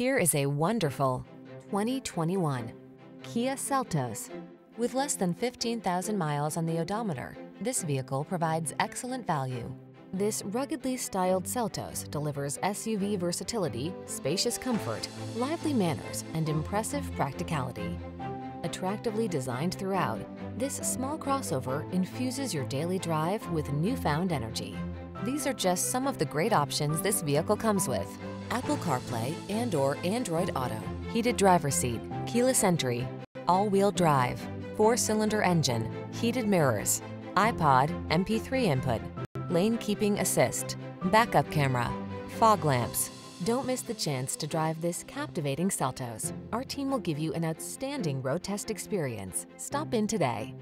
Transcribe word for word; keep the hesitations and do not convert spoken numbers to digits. Here is a wonderful twenty twenty-one Kia Seltos. With less than fifteen thousand miles on the odometer, this vehicle provides excellent value. This ruggedly styled Seltos delivers S U V versatility, spacious comfort, lively manners, and impressive practicality. Attractively designed throughout, this small crossover infuses your daily drive with newfound energy. These are just some of the great options this vehicle comes with: Apple CarPlay and or Android Auto, heated driver's seat, keyless entry, all-wheel drive, four-cylinder engine, heated mirrors, iPod, M P three input, lane keeping assist, backup camera, fog lamps. Don't miss the chance to drive this captivating Seltos. Our team will give you an outstanding road test experience. Stop in today.